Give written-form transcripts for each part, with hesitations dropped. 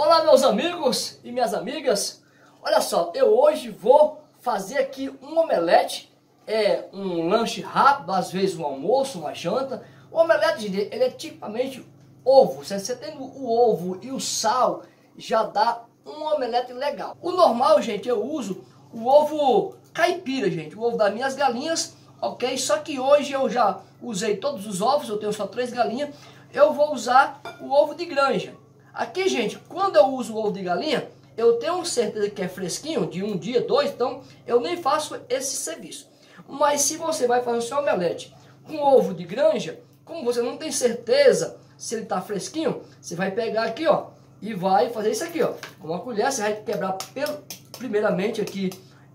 Olá meus amigos e minhas amigas, olha só, eu hoje vou fazer aqui um omelete, um lanche rápido, às vezes um almoço, uma janta. O omelete, gente, ele é tipicamente ovo, você tendo o ovo e o sal, já dá um omelete legal. O normal, gente, eu uso o ovo caipira, gente, o ovo das minhas galinhas, ok? Só que hoje eu já usei todos os ovos, eu tenho só 3 galinhas, eu vou usar o ovo de granja. Aqui, gente, quando eu uso o ovo de galinha, eu tenho certeza que é fresquinho, de um dia, 2, então eu nem faço esse serviço. Mas se você vai fazer o seu omelete com ovo de granja, como você não tem certeza se ele está fresquinho, você vai pegar aqui, ó, e vai fazer isso aqui, ó. Com uma colher, você vai quebrar primeiramente aqui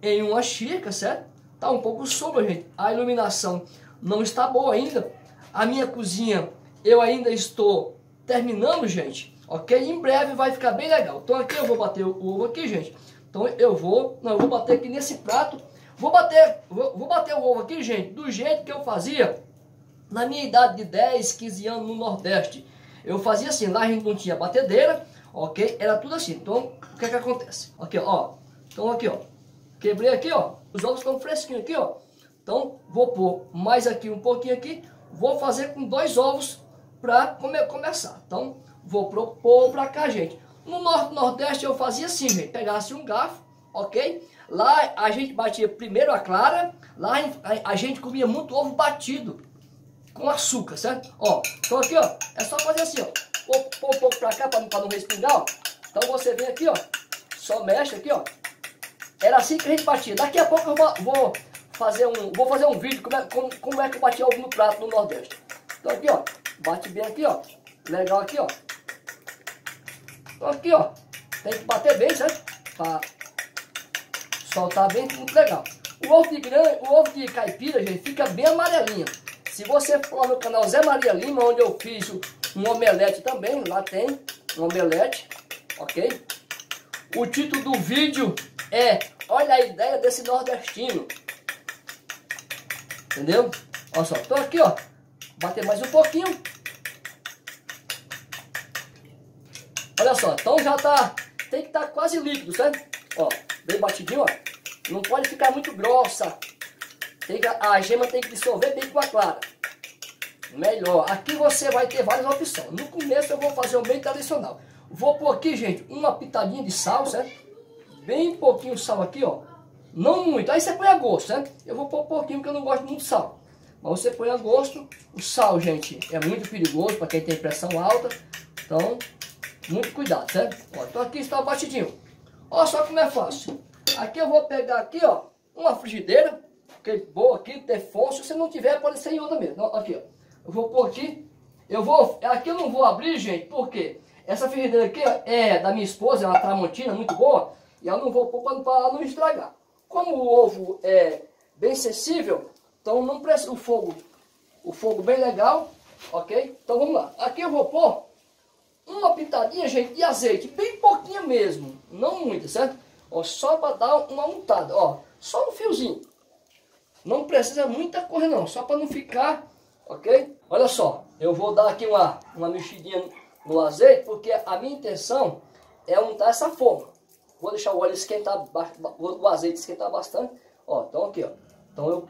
em uma xícara, certo? Tá um pouco sombra, gente. A iluminação não está boa ainda. A minha cozinha, eu ainda estou terminando, gente. Ok? Em breve vai ficar bem legal. Então aqui eu vou bater o ovo aqui, gente. Então eu vou bater aqui nesse prato. Vou bater o ovo aqui, gente, do jeito que eu fazia na minha idade de 10, 15 anos no Nordeste. Eu fazia assim, lá a gente não tinha batedeira, ok? Era tudo assim. Então, o que é que acontece? Aqui, ó. Então aqui, ó. Quebrei aqui, ó. Os ovos estão fresquinhos aqui, ó. Então, vou pôr mais aqui um pouquinho aqui. Vou fazer com 2 ovos pra começar. Então, vou propor pra cá, gente. No norte, nordeste eu fazia assim, gente. Pegasse um garfo, ok? Lá a gente batia primeiro a clara. Lá a gente comia muito ovo batido com açúcar, certo? Ó, então aqui, ó, é só fazer assim, ó. Pôr um pouco pra cá pra não respingar, ó. Então você vem aqui, ó. Só mexe aqui, ó. Era assim que a gente batia. Daqui a pouco eu vou fazer um vídeo como é que eu bati ovo no prato no Nordeste. Então aqui, ó. Bate bem aqui, ó. Legal aqui, ó. Então aqui, ó. Tem que bater bem, certo? Pra soltar bem, muito legal. O ovo de caipira, gente, fica bem amarelinho. Se você for lá no canal Zé Maria Lima, onde eu fiz um omelete também, lá tem um omelete, ok? O título do vídeo é, olha a ideia desse nordestino. Entendeu? Olha só, tô aqui, ó. Bater mais um pouquinho. Olha só, então já tá, tem que estar quase líquido, certo? Ó, bem batidinho, ó. Não pode ficar muito grossa. A gema tem que dissolver bem com a clara. Melhor. Aqui você vai ter várias opções. No começo eu vou fazer o meio tradicional. Vou pôr aqui, gente, uma pitadinha de sal, certo? Bem pouquinho sal aqui, ó. Não muito. Aí você põe a gosto, certo? Eu vou pôr um pouquinho porque eu não gosto muito de sal. Mas você põe a gosto. O sal, gente, é muito perigoso para quem tem pressão alta. Então, muito cuidado, certo? Ó, então aqui está batidinho. Olha só como é fácil. Aqui eu vou pegar aqui, ó, uma frigideira. Boa aqui, Teflon, se você não tiver pode ser em outra mesmo, aqui ó, eu vou pôr aqui, aqui eu não vou abrir, gente, porque essa frigideira aqui ó, é da minha esposa, é uma Tramontina muito boa, e eu não vou pôr para não estragar. Como o ovo é bem sensível, então não precisa, o fogo bem legal, ok? Então vamos lá, aqui eu vou pôr uma pitadinha, gente, de azeite, bem pouquinha mesmo, não muito, certo? Ó, só para dar uma untada, ó, só um fiozinho. Não precisa muita coisa não, só para não ficar, ok? Olha só, eu vou dar aqui uma mexidinha no azeite, porque a minha intenção é untar essa forma. Vou deixar o óleo esquentar, o azeite esquentar bastante. Ó, então aqui, ó. Então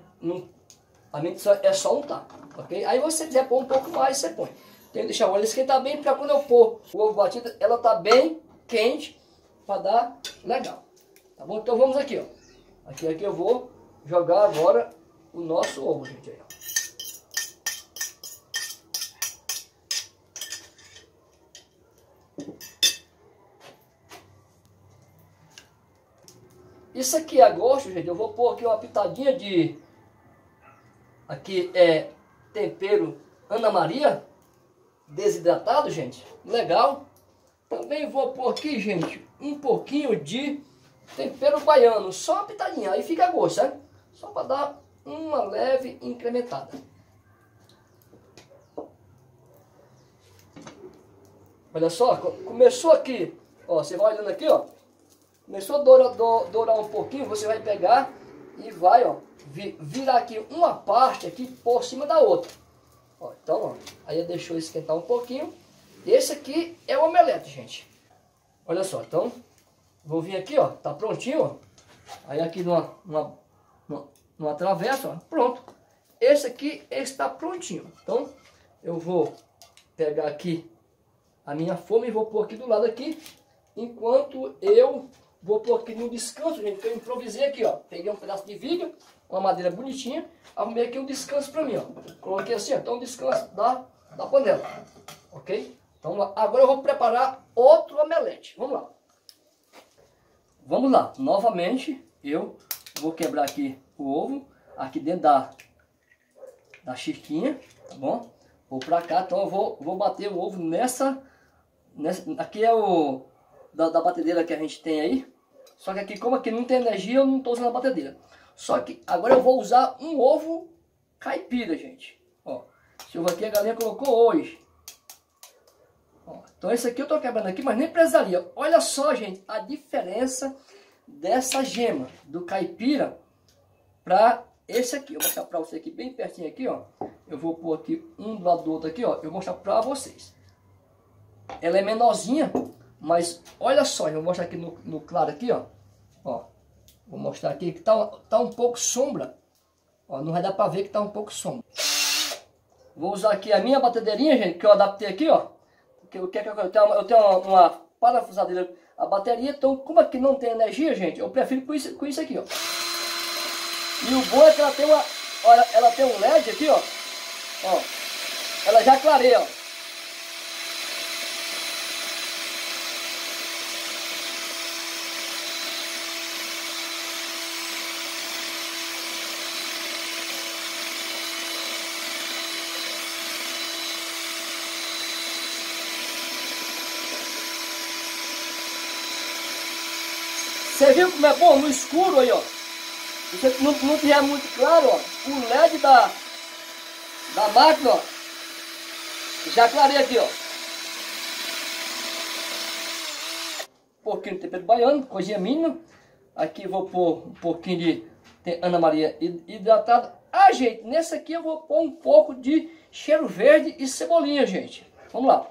a minha intenção é só untar, ok? Aí você quiser pôr um pouco mais, você põe. Tem que deixar o óleo esquentar bem, porque quando eu pôr o ovo batido, ela tá bem quente, para dar legal. Tá bom? Então vamos aqui, ó. Aqui eu vou jogar agora o nosso ovo, gente. Aí, isso aqui a gosto, gente. Eu vou pôr aqui uma pitadinha de... Aqui é tempero Ana Maria, desidratado, gente. Legal. Também vou pôr aqui, gente, um pouquinho de tempero baiano. Só uma pitadinha, aí fica a gosto, né? Só para dar uma leve incrementada. Olha só, começou aqui, ó, você vai olhando aqui, ó. Começou a dourar um pouquinho, você vai pegar e vai, ó, virar aqui uma parte aqui por cima da outra. Ó, então, ó, aí eu deixo esquentar um pouquinho. Esse aqui é o omelete, gente. Olha só, então, vou vir aqui, ó, tá prontinho, ó. Aí aqui numa travessa, ó, pronto. Esse aqui está prontinho. Então, eu vou pegar aqui a minha forma e vou pôr aqui do lado aqui, enquanto eu vou pôr aqui no descanso, gente, que eu improvisei aqui, ó. Peguei um pedaço de viga, uma madeira bonitinha, arrumei aqui um descanso pra mim, ó. Coloquei assim, ó, então o descanso da panela, ok? Então, agora eu vou preparar outro omelete, vamos lá. Vamos lá, novamente eu vou quebrar aqui o ovo, aqui dentro da xisquinha, tá bom? Vou pra cá, então eu vou bater o ovo nessa aqui é o da batedeira que a gente tem aí, só que aqui, como aqui não tem energia, eu não estou usando a batedeira. Só que agora eu vou usar um ovo caipira, gente. Ó, esse ovo aqui a galinha colocou hoje. Ó, então esse aqui eu estou quebrando aqui, mas nem precisaria. Olha só, gente, a diferença dessa gema do caipira para esse aqui. Eu vou mostrar para você aqui bem pertinho aqui, ó. Eu vou pôr aqui um do lado do outro aqui, ó. Eu vou mostrar para vocês. Ela é menorzinha, mas olha só, eu vou mostrar aqui no claro aqui, ó. Ó, vou mostrar aqui que tá um pouco sombra. Ó, não vai dar para ver que tá um pouco sombra. Vou usar aqui a minha batedeirinha, gente, que eu adaptei aqui, ó. Porque eu tenho uma parafusadeira, a bateria, então como aqui não tem energia, gente, eu prefiro com isso aqui, ó. E o bom é que ela tem olha, ela tem um LED aqui, ó. Ó, ela já clareia, ó. Você viu como é bom? No escuro aí, ó. Você não tiver muito claro, ó. O LED da máquina, ó. Já clarei aqui, ó. Um pouquinho de tempero baiano, coisinha mínima. Aqui vou pôr um pouquinho de Ana Maria hidratada. Ah, gente, nesse aqui eu vou pôr um pouco de cheiro verde e cebolinha, gente. Vamos lá.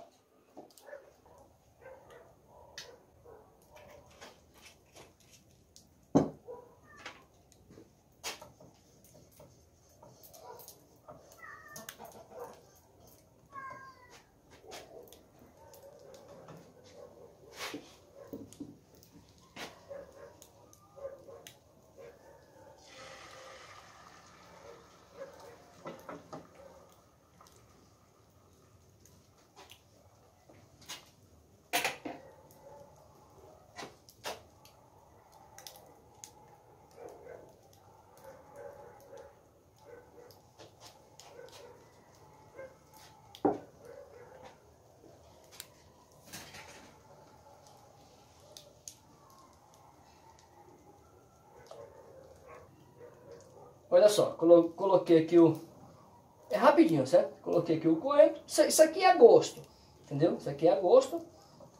Olha só, coloquei aqui o... É rapidinho, certo? Coloquei aqui o coentro. Isso aqui é a gosto, entendeu? Isso aqui é a gosto,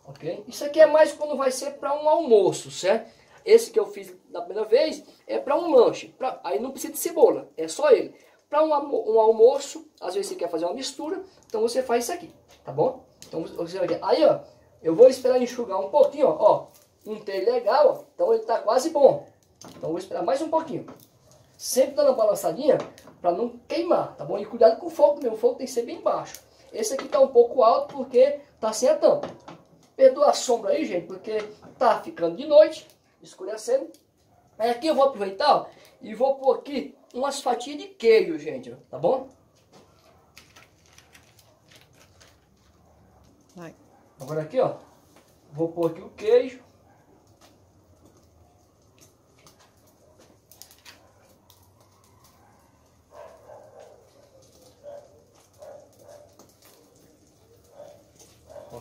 ok? Isso aqui é mais quando vai ser para um almoço, certo? Esse que eu fiz da primeira vez é para um lanche. Aí não precisa de cebola, é só ele. Para um almoço, às vezes você quer fazer uma mistura, então você faz isso aqui, tá bom? Então, você vai... Aí, ó, eu vou esperar enxugar um pouquinho, ó. Untei legal, ó. Então ele tá quase bom. Então eu vou esperar mais um pouquinho. Sempre dando uma balançadinha para não queimar, tá bom? E cuidado com o fogo também, o fogo tem que ser bem baixo. Esse aqui tá um pouco alto porque tá sem a tampa. Perdoa a sombra aí, gente, porque tá ficando de noite, escurecendo. Aí aqui eu vou aproveitar, ó, e vou pôr aqui umas fatias de queijo, gente, ó, tá bom? Vai. Agora aqui, ó, vou pôr aqui o queijo.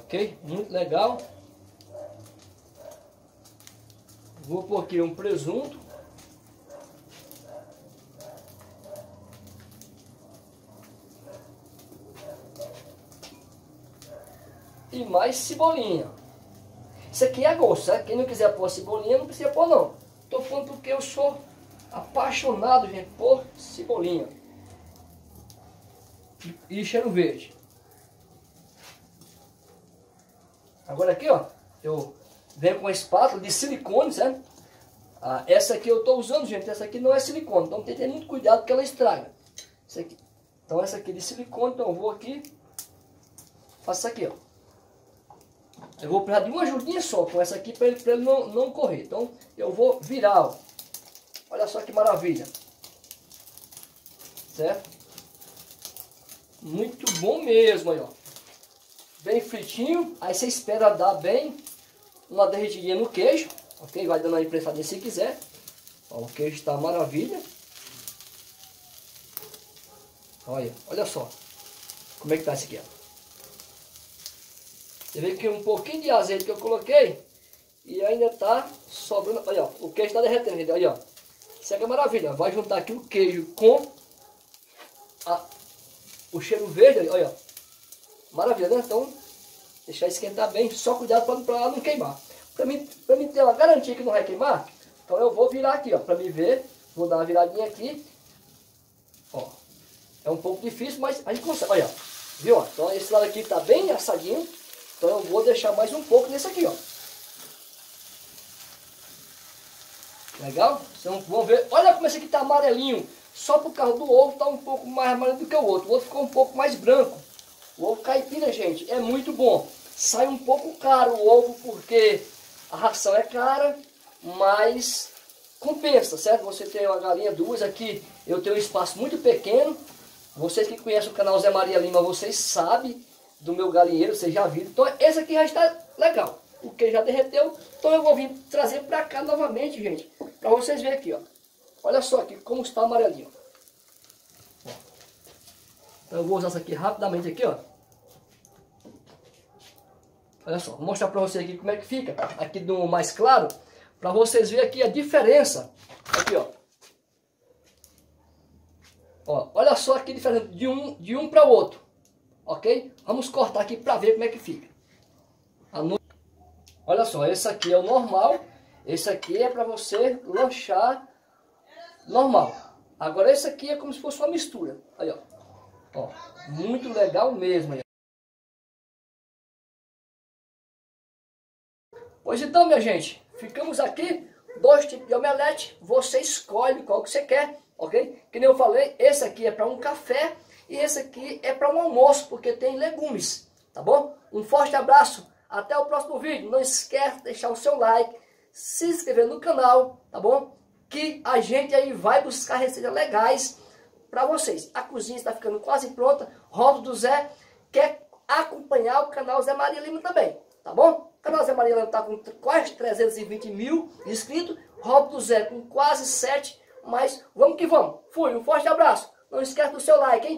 Ok? Muito legal. Vou pôr aqui um presunto. E mais cebolinha. Isso aqui é a gosto, certo? Quem não quiser pôr cebolinha, não precisa pôr, não. Tô falando porque eu sou apaixonado, gente, por cebolinha. E cheiro verde. Agora aqui, ó, eu Vem com espátula de silicone, certo? Ah, essa aqui eu estou usando, gente. Essa aqui não é silicone. Então tem que ter muito cuidado porque ela estraga. Essa aqui. Então essa aqui é de silicone. Então eu vou aqui. Faço aqui, ó. Eu vou precisar de uma ajudinha só com essa aqui para ele não correr. Então eu vou virar, ó. Olha só que maravilha. Certo? Muito bom mesmo, aí, ó. Bem fritinho. Aí você espera dar bem uma derretidinha no queijo. Ok? Vai dando a imprensadinha se quiser. Ó, o queijo está maravilha. Olha, olha só. Como é que tá esse aqui, ó. Você vê que um pouquinho de azeite que eu coloquei e ainda tá sobrando. Olha, ó, o queijo tá derretendo, gente. Olha, ó. Isso aqui é maravilha. Vai juntar aqui o queijo com o cheiro verde. Olha, ó. Maravilha, né? Então, deixar esquentar bem. Só cuidado para ela não queimar. Para mim ter uma garantia que não vai queimar, então eu vou virar aqui, ó. Para me ver. Vou dar uma viradinha aqui. Ó. É um pouco difícil, mas a gente consegue. Olha, ó. Viu? Ó? Então, esse lado aqui tá bem assadinho. Então eu vou deixar mais um pouco nesse aqui, ó. Legal? Vocês vão ver. Olha como esse aqui tá amarelinho. Só por causa do ovo tá um pouco mais amarelo do que o outro. O outro ficou um pouco mais branco. O ovo caipira, gente, é muito bom. Sai um pouco caro o ovo porque a ração é cara, mas compensa, certo? Você tem uma galinha, duas aqui. Eu tenho um espaço muito pequeno. Vocês que conhecem o canal Zé Maria Lima, vocês sabem do meu galinheiro, vocês já viram. Então esse aqui já está legal, o que já derreteu. Então eu vou vir trazer para cá novamente, gente, para vocês verem aqui, ó. Olha só aqui como está amarelinho. Então eu vou usar isso aqui rapidamente aqui, ó. Olha só, vou mostrar para vocês aqui como é que fica aqui do mais claro, para vocês verem aqui a diferença aqui, ó. Ó, olha só aqui a diferença de um para o outro. Ok? Vamos cortar aqui para ver como é que fica. Olha só, esse aqui é o normal. Esse aqui é para você lanchar normal. Agora esse aqui é como se fosse uma mistura. Aí, ó. Ó, muito legal mesmo. Aí. Pois então, minha gente, ficamos aqui. 2 tipos de omelete. Você escolhe qual que você quer. Ok? Que nem eu falei, esse aqui é para um café. E esse aqui é para um almoço, porque tem legumes, tá bom? Um forte abraço, até o próximo vídeo. Não esquece de deixar o seu like, se inscrever no canal, tá bom? Que a gente aí vai buscar receitas legais para vocês. A cozinha está ficando quase pronta. Rodo do Zé quer acompanhar o canal Zé Maria Lima também, tá bom? O canal Zé Maria Lima está com quase 320 mil inscritos. Rodo do Zé com quase 7, mas vamos que vamos. Fui, um forte abraço. Não esquece do seu like, hein?